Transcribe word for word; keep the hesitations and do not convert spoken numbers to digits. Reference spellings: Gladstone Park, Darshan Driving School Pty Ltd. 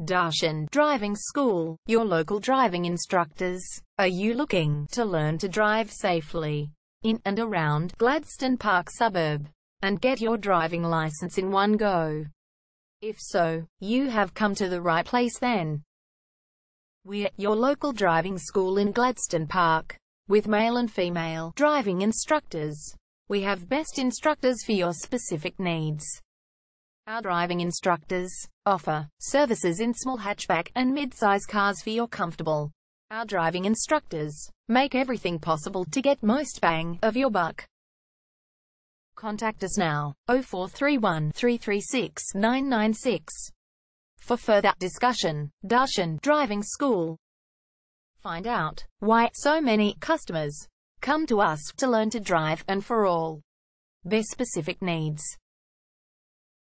Darshan Driving School, your local driving instructors. Are you looking to learn to drive safely in and around Gladstone Park suburb and get your driving license in one go? If so, you have come to the right place then. We're your local driving school in Gladstone Park, with male and female driving instructors. We have best instructors for your specific needs. Our driving instructors offer services in small hatchback and mid-size cars for your comfortable. Our driving instructors make everything possible to get most bang of your buck. Contact us now, oh four three one, three three six, nine nine six. For further discussion, Darshan Driving School. Find out why so many customers come to us to learn to drive and for all their specific needs.